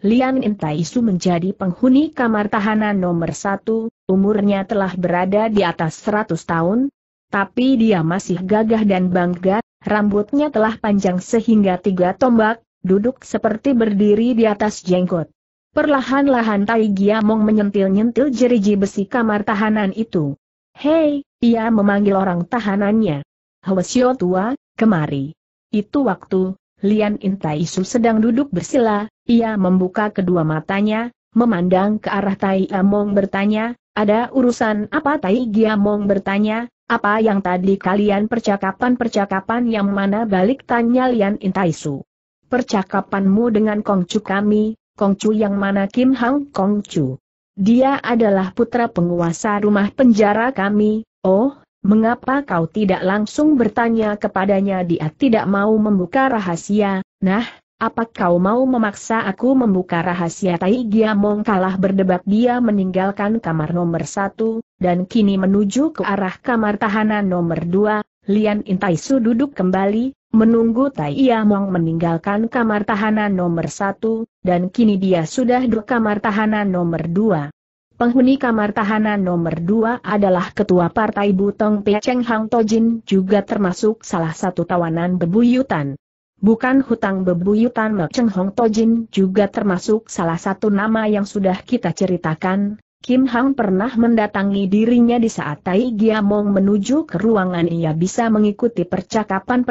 Lian In Tai Su menjadi penghuni kamar tahanan nomor 1, umurnya telah berada di atas 100 tahun, tapi dia masih gagah dan bangga, rambutnya telah panjang sehingga 3 tombak, duduk seperti berdiri di atas jenggot. Perlahan-lahan Tai Giamong menyentil-nyentil jeriji besi kamar tahanan itu. Hei, ia memanggil orang tahanannya. Hwasyo tua, kemari. Itu waktu Lian In Tai Su sedang duduk bersila. Ia membuka kedua matanya, memandang ke arah Tai Giamong bertanya, ada urusan apa? Tai Giamong bertanya, apa yang tadi kalian percakapan yang mana? Balik tanya Lian In Tai Su. Percakapanmu dengan Kongcu kami. Kongcu yang mana? Kim Hong Kongcu. Dia adalah putra penguasa rumah penjara kami. Oh, mengapa kau tidak langsung bertanya kepadanya? Dia tidak mau membuka rahasia. Nah, apa kau mau memaksa aku membuka rahasia? Tai Giamong kalah berdebat. Dia meninggalkan kamar nomor 1, dan kini menuju ke arah kamar tahanan nomor 2. Lian In Tai Su duduk kembali, menunggu Tai Giamong meninggalkan kamar tahanan nomor 1, dan kini dia sudah di kamar tahanan nomor 2. Penghuni kamar tahanan nomor 2 adalah ketua partai Butong Pe Cheng Hang Tojin, juga termasuk salah satu tawanan bebuyutan. Bukan hutang bebuyutan Mek Cheng Hang Tojin juga termasuk salah satu nama yang sudah kita ceritakan. Kim Hong pernah mendatangi dirinya di saat Tai Giamong menuju ke ruangan. Ia bisa mengikuti percakapan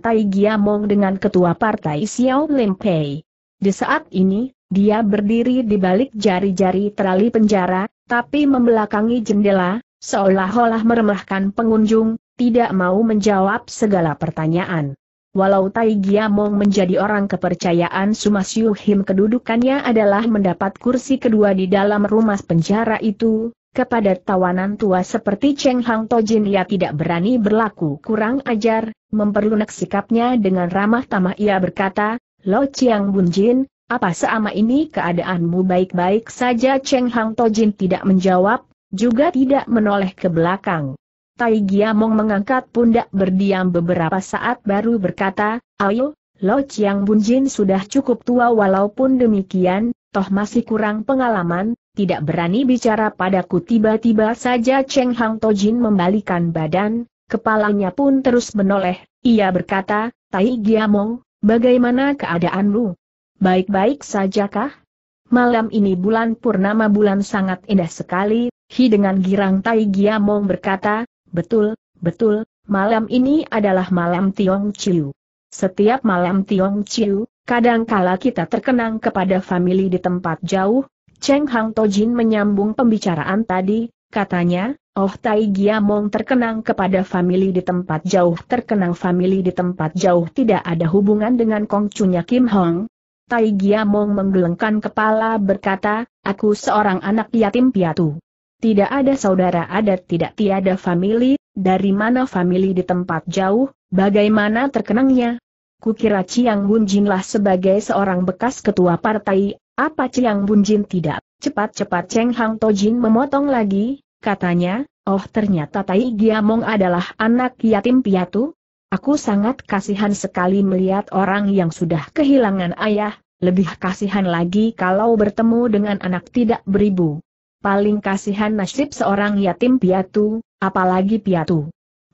Tai Giamong dengan ketua partai Xiao Lim Pei. Di saat ini, dia berdiri di balik jari-jari terali penjara, tapi membelakangi jendela, seolah-olah meremehkan pengunjung, tidak mau menjawab segala pertanyaan. Walau Tai Giamong menjadi orang kepercayaan Sumasyu Him, kedudukannya adalah mendapat kursi kedua di dalam rumah penjara itu. Kepada tawanan tua seperti Cheng Hang Tojin ia tidak berani berlaku kurang ajar. Memperlunak sikapnya dengan ramah tamah ia berkata, "Lo Chiang Bunjin, apa selama ini keadaanmu baik-baik saja?" Cheng Hang Tojin tidak menjawab, juga tidak menoleh ke belakang. Tai Giamong mengangkat pundak berdiam beberapa saat baru berkata, "Ayo, Lo Chiang Bunjin sudah cukup tua, walaupun demikian, toh masih kurang pengalaman, tidak berani bicara padaku." Tiba-tiba saja Cheng Hang Tojin membalikan badan, kepalanya pun terus menoleh. Ia berkata, "Tai Giamong, bagaimana keadaanmu? Baik-baik sajakah?" "Malam ini bulan purnama, bulan sangat indah sekali," dengan girang Tai Giamong berkata. "Betul, betul, malam ini adalah malam Tiong Chiu. Setiap malam Tiong Chiu, kadangkala kita terkenang kepada famili di tempat jauh." Cheng Hang Tojin menyambung pembicaraan tadi, katanya, "Oh, Tai Giamong terkenang kepada famili di tempat jauh." Terkenang famili di tempat jauh tidak ada hubungan dengan kongcunya Kim Hong. Tai Giamong menggelengkan kepala berkata, "Aku seorang anak yatim piatu. Tidak ada saudara adat, tidak tiada famili, dari mana famili di tempat jauh, bagaimana terkenangnya? Kukira Chiang Bunjin lah sebagai seorang bekas ketua partai." "Apa Chiang Bunjin tidak?" cepat-cepat Cheng Hang Tojin memotong lagi, katanya, "Oh, ternyata Tai Giamong adalah anak yatim piatu. Aku sangat kasihan sekali melihat orang yang sudah kehilangan ayah, lebih kasihan lagi kalau bertemu dengan anak tidak beribu. Paling kasihan nasib seorang yatim piatu, apalagi piatu."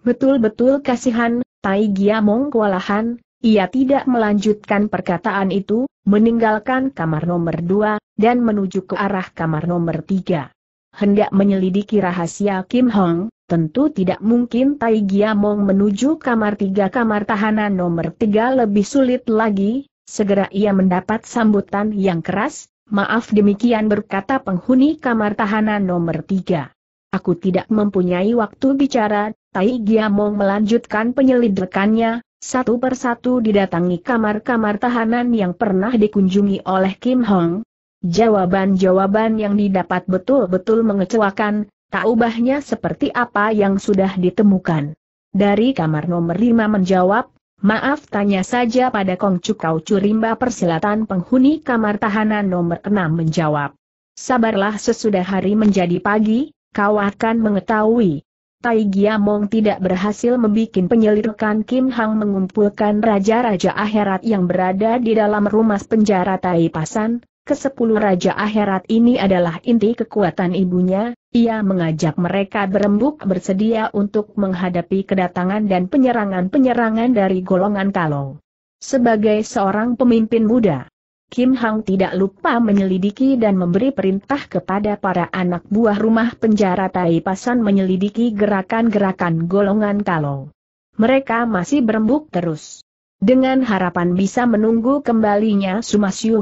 "Betul-betul kasihan." Tai Giamong kewalahan, ia tidak melanjutkan perkataan itu, meninggalkan kamar nomor 2, dan menuju ke arah kamar nomor 3. Hendak menyelidiki rahasia Kim Hong, tentu tidak mungkin Tai Giamong menuju kamar 3. Kamar tahanan nomor 3 lebih sulit lagi, segera ia mendapat sambutan yang keras. "Maaf, demikian," berkata penghuni kamar tahanan nomor 3. "Aku tidak mempunyai waktu bicara." Tai Giamong melanjutkan penyelidikannya, satu persatu didatangi kamar-kamar tahanan yang pernah dikunjungi oleh Kim Hong. Jawaban-jawaban yang didapat betul-betul mengecewakan, tak ubahnya seperti apa yang sudah ditemukan. Dari kamar nomor 5 menjawab, "Maaf, tanya saja pada Kongcu Kaucu Rimba Persilatan." Penghuni kamar tahanan nomor 6 menjawab, "Sabarlah, sesudah hari menjadi pagi, kau akan mengetahui." Tai Giamong tidak berhasil membuat penyelidikan Kim Hang mengumpulkan raja-raja akhirat yang berada di dalam rumah penjara Tai Pasan. Kesepuluh raja akhirat ini adalah inti kekuatan ibunya. Ia mengajak mereka berembuk bersedia untuk menghadapi kedatangan dan penyerangan-penyerangan dari golongan kalong. Sebagai seorang pemimpin muda, Kim Hang tidak lupa menyelidiki dan memberi perintah kepada para anak buah rumah penjara Tai Pasan menyelidiki gerakan-gerakan golongan kalong. Mereka masih berembuk terus, dengan harapan bisa menunggu kembalinya Sumasyu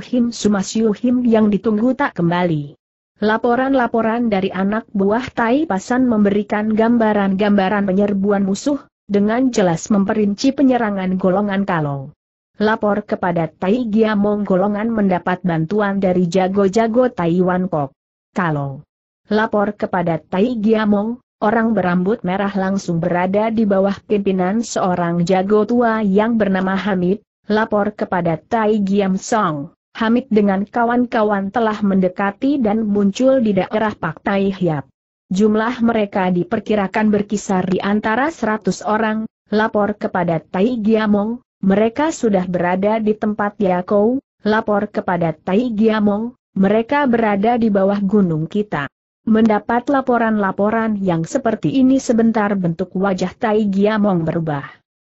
Him yang ditunggu tak kembali. Laporan-laporan dari anak buah Tai Pasan memberikan gambaran-gambaran penyerbuan musuh, dengan jelas memperinci penyerangan golongan kalong. Lapor kepada Tai Giamong, golongan mendapat bantuan dari jago-jago Taiwan Kok Kalong. Lapor kepada Tai Giamong, orang berambut merah langsung berada di bawah pimpinan seorang jago tua yang bernama Hamid. Lapor kepada Tai Giam Song, Hamid dengan kawan-kawan telah mendekati dan muncul di daerah Pak Tai Hiap. Jumlah mereka diperkirakan berkisar di antara 100 orang. Lapor kepada Tai Giamong, mereka sudah berada di tempat Yakou. Lapor kepada Tai Giamong, mereka berada di bawah gunung kita. Mendapat laporan-laporan yang seperti ini, sebentar bentuk wajah Tai Giamong berubah.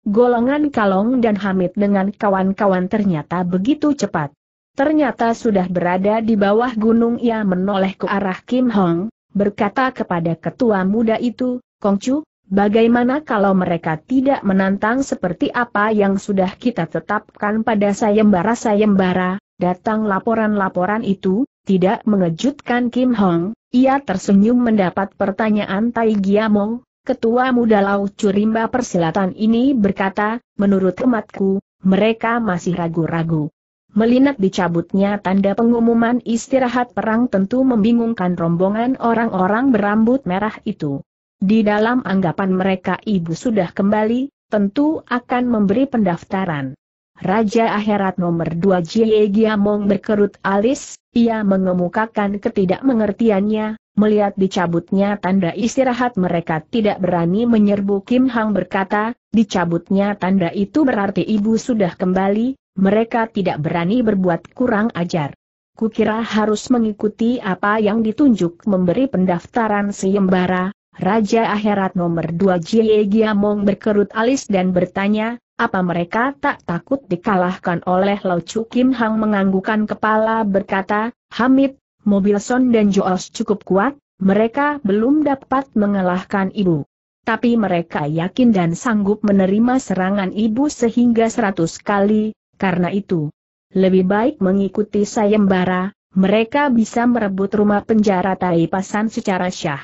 Golongan kalong dan Hamid dengan kawan-kawan ternyata begitu cepat. Ternyata sudah berada di bawah gunung. Ia menoleh ke arah Kim Hong, berkata kepada ketua muda itu, "Kongcu, bagaimana kalau mereka tidak menantang seperti apa yang sudah kita tetapkan pada sayembara-sayembara?" Datang laporan-laporan itu, tidak mengejutkan Kim Hong. Ia tersenyum mendapat pertanyaan Tai Giamong, Ketua muda Laut Curimba Persilatan ini berkata, menurut hematku, mereka masih ragu-ragu. Melinat dicabutnya tanda pengumuman istirahat perang tentu membingungkan rombongan orang-orang berambut merah itu. Di dalam anggapan mereka ibu sudah kembali, tentu akan memberi pendaftaran. Raja Akhirat nomor 2 Jie Giamong berkerut alis, ia mengemukakan ketidakmengertiannya, melihat dicabutnya tanda istirahat mereka tidak berani menyerbu. Kim Hang berkata, dicabutnya tanda itu berarti ibu sudah kembali, mereka tidak berani berbuat kurang ajar. Kukira harus mengikuti apa yang ditunjuk memberi pendaftaran sembara. Raja Akhirat nomor 2 Jie Giamong berkerut alis dan bertanya, apa mereka tak takut dikalahkan oleh Laucu? Kim Hang menganggukkan kepala berkata, Hamid, Mobilson dan Joos cukup kuat, mereka belum dapat mengalahkan ibu. Tapi mereka yakin dan sanggup menerima serangan ibu sehingga 100 kali, karena itu lebih baik mengikuti sayembara, mereka bisa merebut rumah penjara Taipasan secara syah.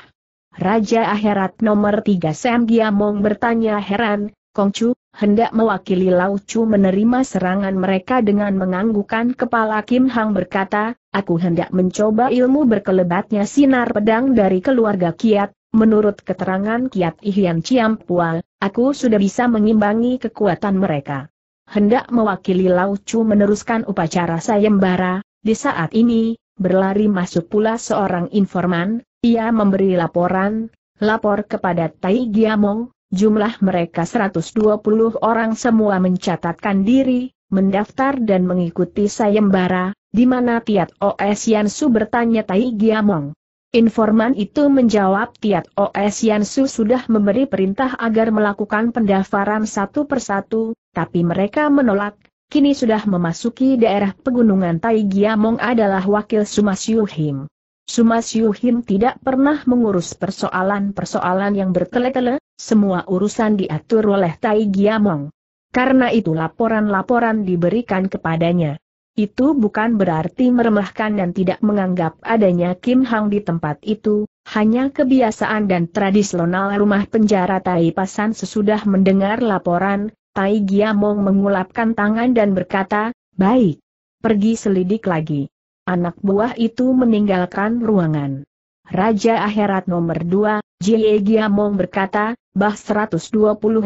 Raja Akhirat nomor 3 Sam Giamong bertanya heran, Kongcu, hendak mewakili Laucu menerima serangan mereka? Dengan menganggukkan kepala Kim Hang berkata, aku hendak mencoba ilmu berkelebatnya sinar pedang dari keluarga Kiat, menurut keterangan Kiat Ihian Ciampual, aku sudah bisa mengimbangi kekuatan mereka. Hendak mewakili Laucu meneruskan upacara sayembara, di saat ini, berlari masuk pula seorang informan, ia memberi laporan, lapor kepada Tai Giamong. Jumlah mereka 120 orang semua mencatatkan diri, mendaftar dan mengikuti sayembara, di mana Tiat Os Yansu bertanya Tai Giamong. Informan itu menjawab Tiat Os Yansu sudah memberi perintah agar melakukan pendaftaran satu persatu, tapi mereka menolak, kini sudah memasuki daerah pegunungan. Tai Giamong adalah wakil Sumasyu Him. Sumasyu Him tidak pernah mengurus persoalan-persoalan yang bertele-tele, semua urusan diatur oleh Tai Giamong. Karena itu laporan-laporan diberikan kepadanya. Itu bukan berarti meremehkan dan tidak menganggap adanya Kim Hang di tempat itu, hanya kebiasaan dan tradisional rumah penjara Taipasan. Sesudah mendengar laporan, Tai Giamong mengulapkan tangan dan berkata, baik, pergi selidik lagi. Anak buah itu meninggalkan ruangan. Raja Akhirat nomor 2, Jie Giamong berkata, bah 120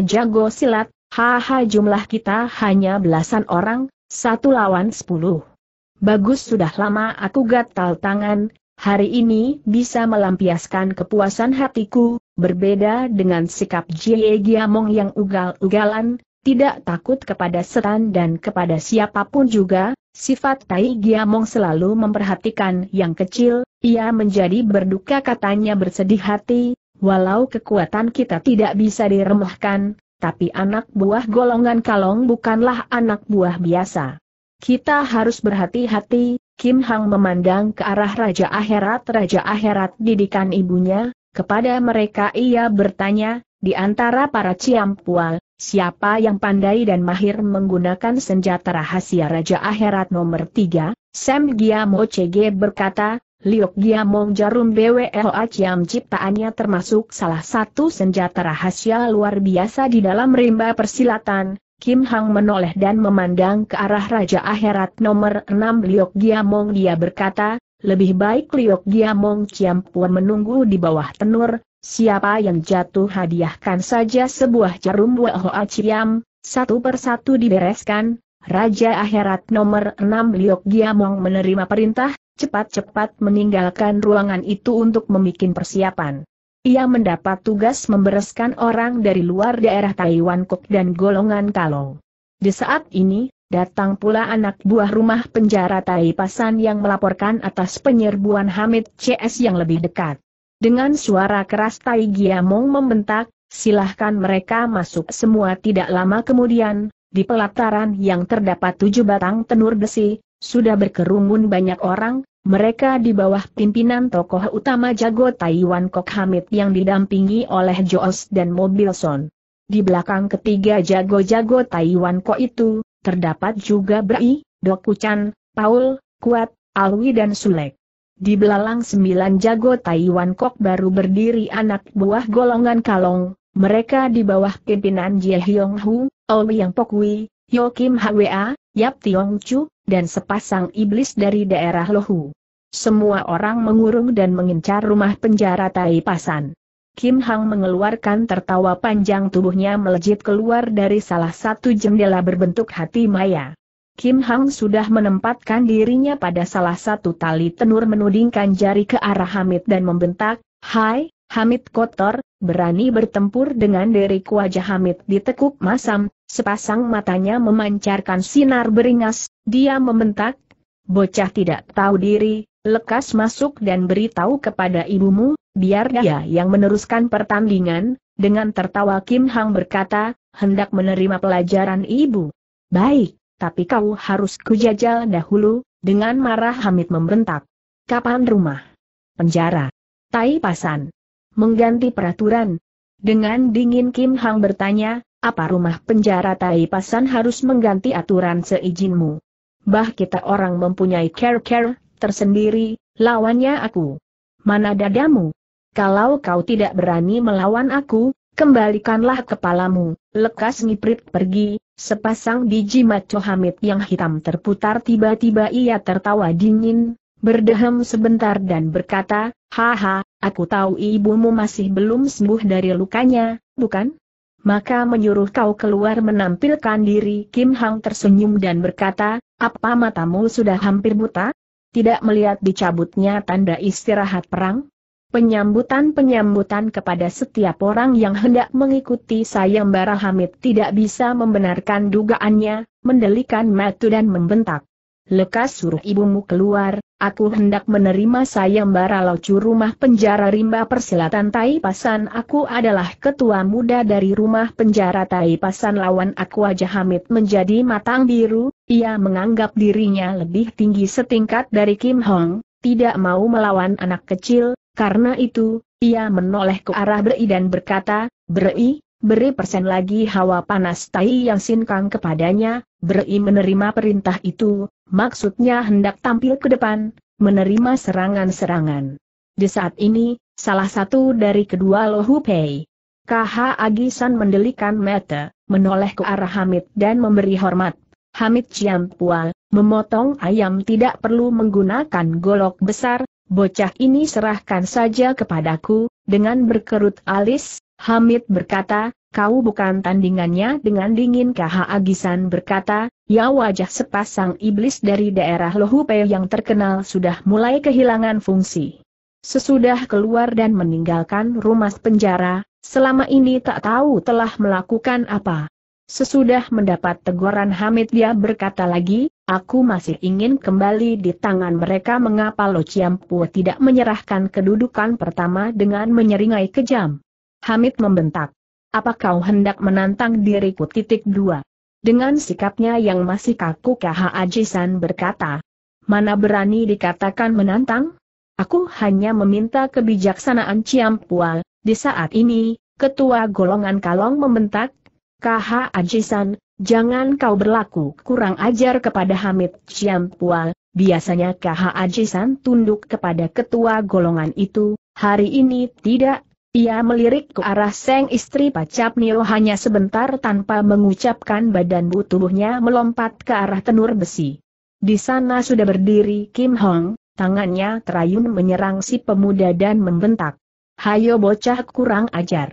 jago silat, haha jumlah kita hanya belasan orang, 1 lawan 10. Bagus, sudah lama aku gatal tangan, hari ini bisa melampiaskan kepuasan hatiku. Berbeda dengan sikap Jie Giamong yang ugal-ugalan, tidak takut kepada setan dan kepada siapapun juga, sifat Tai Giamong selalu memperhatikan yang kecil, ia menjadi berduka. Katanya bersedih hati, walau kekuatan kita tidak bisa diremehkan, tapi anak buah golongan kalong bukanlah anak buah biasa. Kita harus berhati-hati. Kim Hang memandang ke arah Raja Akhirat. Raja Akhirat didikan ibunya, kepada mereka ia bertanya, di antara para Ciampual, siapa yang pandai dan mahir menggunakan senjata rahasia? Raja Akhirat nomor 3, Sam Giamong CG berkata, Liok Giamong Jarum BWLA Ciam ciptaannya termasuk salah satu senjata rahasia luar biasa di dalam rimba persilatan. Kim Hang menoleh dan memandang ke arah Raja Akhirat nomor 6 Liok Giamong. Dia berkata, lebih baik Liok Giamong Ciampuan menunggu di bawah tenur. Siapa yang jatuh hadiahkan saja sebuah jarum Hoa Ciam, satu persatu dibereskan. Raja Akhirat nomor 6 Liok Giamong menerima perintah, cepat-cepat meninggalkan ruangan itu untuk membuat persiapan. Ia mendapat tugas membereskan orang dari luar daerah Taiwan Kok dan golongan kalong. Di saat ini, datang pula anak buah rumah penjara Taipasan yang melaporkan atas penyerbuan Hamid CS yang lebih dekat. Dengan suara keras Tai Giamong membentak, silahkan mereka masuk semua. Tidak lama kemudian, di pelataran yang terdapat 7 batang tenur besi, sudah berkerumun banyak orang, mereka di bawah pimpinan tokoh utama jago Taiwan Kok Hamid yang didampingi oleh Joos dan Mobilson. Di belakang ketiga jago-jago Taiwan Kok itu, terdapat juga Brai, Dokuchan, Paul, Kuat, Alwi dan Sulek. Di belalang 9 jago Taiwan Kok baru berdiri anak buah golongan Kalong, mereka di bawah pimpinan Jie Hyong Hu, Ouyang Pokwi, Yo Kim Hwa, Yap Tiong Chu, dan sepasang iblis dari daerah Lohu. Semua orang mengurung dan mengincar rumah penjara Tai Pasan. Kim Hang mengeluarkan tertawa panjang, tubuhnya melejit keluar dari salah satu jendela berbentuk hati maya. Kim Hang sudah menempatkan dirinya pada salah satu tali tenur, menudingkan jari ke arah Hamid dan membentak, "Hai, Hamid kotor, berani bertempur dengan diriku!" Wajah Hamid ditekuk masam, sepasang matanya memancarkan sinar beringas, dia membentak, "Bocah tidak tahu diri, lekas masuk dan beritahu kepada ibumu, biar dia yang meneruskan pertandingan." Dengan tertawa Kim Hang berkata, "Hendak menerima pelajaran ibu." "Baik. Tapi kau harus kujajal dahulu." Dengan marah Hamid membentak, "Kapan rumah penjara Tai Pasan mengganti peraturan?" Dengan dingin Kim Hang bertanya, "Apa rumah penjara Tai Pasan harus mengganti aturan seizinmu? Bah, kita orang mempunyai care-care tersendiri." "Lawannya aku. Mana dadamu? Kalau kau tidak berani melawan aku, kembalikanlah kepalamu." Lekas ngiprit pergi, sepasang biji maco Hamid yang hitam terputar. Tiba-tiba ia tertawa dingin, berdehem sebentar dan berkata, "Haha, aku tahu ibumu masih belum sembuh dari lukanya, bukan? Maka menyuruh kau keluar menampilkan diri." Kim Hang tersenyum dan berkata, "Apa matamu sudah hampir buta? Tidak melihat dicabutnya tanda istirahat perang?" Penyambutan-penyambutan kepada setiap orang yang hendak mengikuti sayembara Hamid tidak bisa membenarkan dugaannya, mendelikan mata dan membentak, "Lekas suruh ibumu keluar, aku hendak menerima sayembara laucu rumah penjara rimba persilatan Tai Pasan. Aku adalah ketua muda dari rumah penjara Tai Pasan, lawan aku!" Wajah Hamid menjadi matang biru, ia menganggap dirinya lebih tinggi setingkat dari Kim Hong, tidak mau melawan anak kecil. Karena itu, ia menoleh ke arah Brei dan berkata, "Brei, beri persen lagi hawa panas Tai yang sinkang kepadanya." Brei menerima perintah itu, maksudnya hendak tampil ke depan, menerima serangan-serangan. Di saat ini, salah satu dari kedua Lohu Pei KH Agisan mendelikan mata, menoleh ke arah Hamid dan memberi hormat. "Hamid Ciampual, memotong ayam tidak perlu menggunakan golok besar, bocah ini serahkan saja kepadaku." Dengan berkerut alis, Hamid berkata, "Kau bukan tandingannya." Dengan dingin KH Agisan berkata, "Ya." Wajah sepasang iblis dari daerah Lohupe yang terkenal sudah mulai kehilangan fungsi. Sesudah keluar dan meninggalkan rumah penjara, selama ini tak tahu telah melakukan apa. Sesudah mendapat teguran Hamid dia berkata lagi, "Aku masih ingin kembali di tangan mereka." "Mengapa Lo Ciampu tidak menyerahkan kedudukan pertama?" Dengan menyeringai kejam, Hamid membentak, "Apa kau hendak menantang diriku?" Dengan sikapnya yang masih kaku KH Ajisan berkata, "Mana berani dikatakan menantang? Aku hanya meminta kebijaksanaan Ciampual." Di saat ini, ketua golongan Kalong membentak, "KH Ajisan, jangan kau berlaku kurang ajar kepada Hamid Ciampual." Biasanya KH Ajisan tunduk kepada ketua golongan itu, hari ini tidak. Ia melirik ke arah sang istri Pacap Nio hanya sebentar tanpa mengucapkan badan bu, tubuhnya melompat ke arah tenur besi. Di sana sudah berdiri Kim Hong, tangannya terayun menyerang si pemuda dan membentak, "Hayo bocah kurang ajar.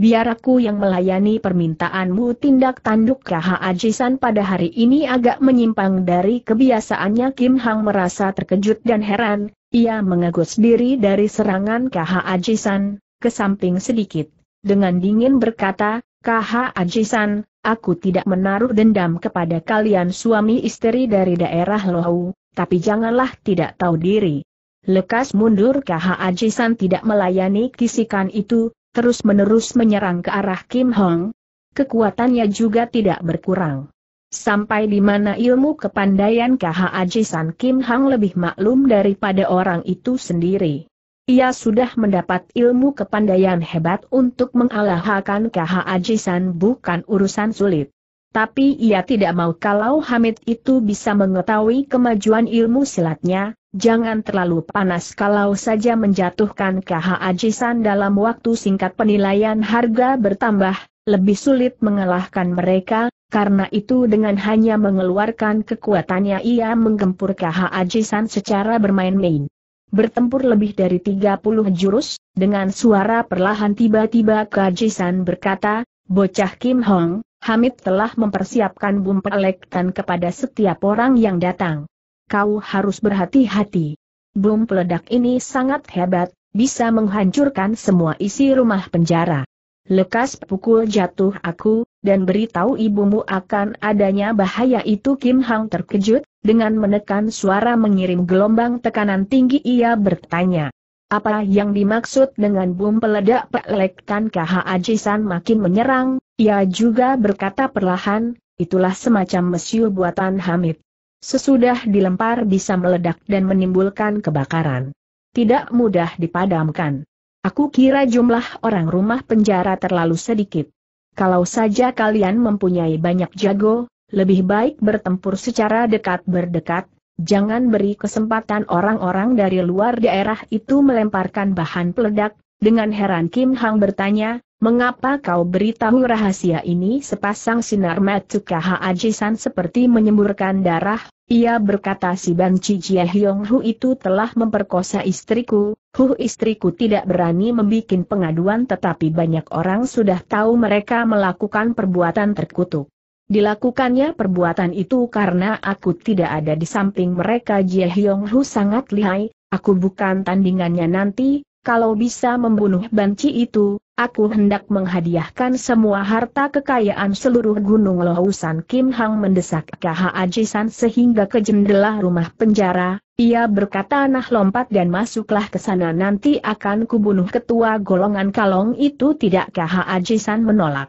Biar aku yang melayani permintaanmu." Tindak tanduk KH Ajisan pada hari ini agak menyimpang dari kebiasaannya. Kim Hang merasa terkejut dan heran, ia mengegus diri dari serangan KH Ajisan, ke samping sedikit. Dengan dingin berkata, "KH Ajisan, aku tidak menaruh dendam kepada kalian suami istri dari daerah Lohau, tapi janganlah tidak tahu diri. Lekas mundur." KH Ajisan tidak melayani kisikan itu, terus-menerus menyerang ke arah Kim Hong. Kekuatannya juga tidak berkurang. Sampai di mana ilmu kepandaian KH Ajisan Kim Hang lebih maklum daripada orang itu sendiri. Ia sudah mendapat ilmu kepandaian hebat, untuk mengalahkan KH Ajisan bukan urusan sulit. Tapi ia tidak mau kalau Hamid itu bisa mengetahui kemajuan ilmu silatnya, jangan terlalu panas kalau saja menjatuhkan KH Ajisan dalam waktu singkat penilaian harga bertambah, lebih sulit mengalahkan mereka, karena itu dengan hanya mengeluarkan kekuatannya ia menggempur KH Ajisan secara bermain-main. Bertempur lebih dari 30 jurus, dengan suara perlahan tiba-tiba Kajisan berkata, "Bocah Kim Hong, Hamid telah mempersiapkan bom peledak kepada setiap orang yang datang. Kau harus berhati-hati. Bom peledak ini sangat hebat, bisa menghancurkan semua isi rumah penjara. Lekas pukul jatuh aku, dan beritahu ibumu akan adanya bahaya itu." Kim Hong terkejut, dengan menekan suara mengirim gelombang tekanan tinggi ia bertanya, "Apa yang dimaksud dengan bom peledak?" Pelektan KH Ajisan makin menyerang, ia juga berkata perlahan, "Itulah semacam mesiu buatan Hamid. Sesudah dilempar bisa meledak dan menimbulkan kebakaran. Tidak mudah dipadamkan. Aku kira jumlah orang rumah penjara terlalu sedikit. Kalau saja kalian mempunyai banyak jago, lebih baik bertempur secara dekat-berdekat, jangan beri kesempatan orang-orang dari luar daerah itu melemparkan bahan peledak." Dengan heran Kim Hong bertanya, "Mengapa kau beritahu rahasia ini?" Sepasang sinar mata KH Ajisan seperti menyemburkan darah, ia berkata, "Si Ban Chi Jie Hyong Hu itu telah memperkosa istriku, istriku tidak berani membuat pengaduan tetapi banyak orang sudah tahu mereka melakukan perbuatan terkutuk. Dilakukannya perbuatan itu karena aku tidak ada di samping mereka. Jie Hyong Hu sangat lihai, aku bukan tandingannya. Nanti, kalau bisa membunuh banci itu, aku hendak menghadiahkan semua harta kekayaan seluruh Gunung Lousan." Kim Hong mendesak KH Ajisan sehingga ke jendela rumah penjara, ia berkata, "Nah lompat dan masuklah ke sana, nanti akan kubunuh ketua golongan kalong itu." "Tidak," KH Ajisan menolak.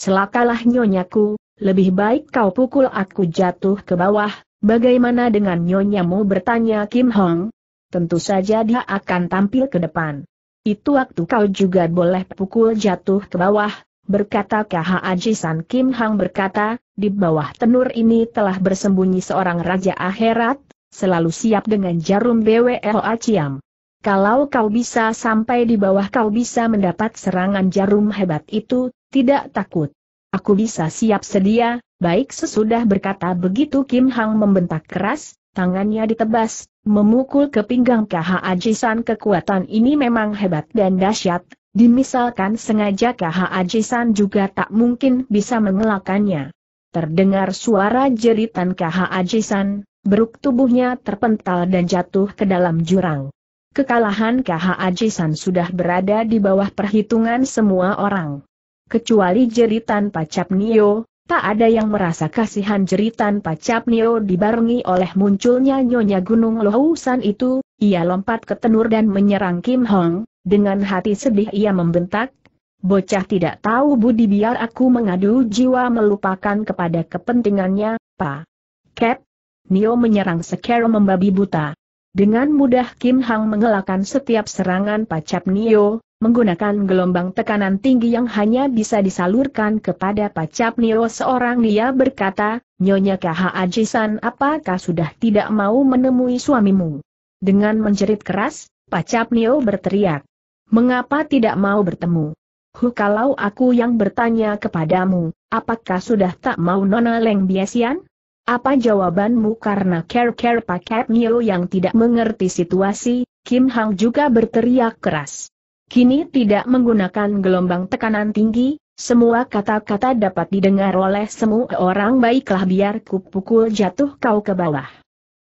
"Celakalah nyonyaku, lebih baik kau pukul aku jatuh ke bawah." "Bagaimana dengan nyonyamu?" bertanya Kim Hong. "Tentu saja dia akan tampil ke depan. Itu waktu kau juga boleh pukul jatuh ke bawah," berkata KH Ajisan. Kim Hong berkata, "Di bawah tenur ini telah bersembunyi seorang raja akhirat, selalu siap dengan jarum BWLA Ciam. Kalau kau bisa sampai di bawah kau bisa mendapat serangan jarum hebat itu, tidak takut. Aku bisa siap sedia." "Baik." Sesudah berkata begitu Kim Hong membentak keras, tangannya ditebas, memukul ke pinggang KH Ajisan. Kekuatan ini memang hebat dan dahsyat, dimisalkan sengaja KH Ajisan juga tak mungkin bisa mengelakkannya. Terdengar suara jeritan KH Ajisan, beruk tubuhnya terpental dan jatuh ke dalam jurang. Kekalahan KH Ajisan sudah berada di bawah perhitungan semua orang. Kecuali jeritan Pacap Nio, tak ada yang merasa kasihan. Jeritan Pacap Nio dibarengi oleh munculnya Nyonya Gunung Lousan itu, ia lompat ke tenur dan menyerang Kim Hong. Dengan hati sedih ia membentak, "Bocah tidak tahu budi, biar aku mengadu jiwa melupakan kepada kepentingannya." Pacap Nio menyerang secara membabi buta. Dengan mudah Kim Hong mengelakkan setiap serangan Pacap Nio, menggunakan gelombang tekanan tinggi yang hanya bisa disalurkan kepada Pacap Nio seorang. Dia berkata, "Nyonya KH Ajisan, apakah sudah tidak mau menemui suamimu?" Dengan menjerit keras, Pacap Nio berteriak, "Mengapa tidak mau bertemu? Kalau aku yang bertanya kepadamu, apakah sudah tak mau Nona Leng Biasian? Apa jawabanmu?" Karena care-care Pacap Nio yang tidak mengerti situasi, Kim Hong juga berteriak keras. Kini tidak menggunakan gelombang tekanan tinggi, semua kata-kata dapat didengar oleh semua orang. "Baiklah, biar kupukul jatuh kau ke bawah.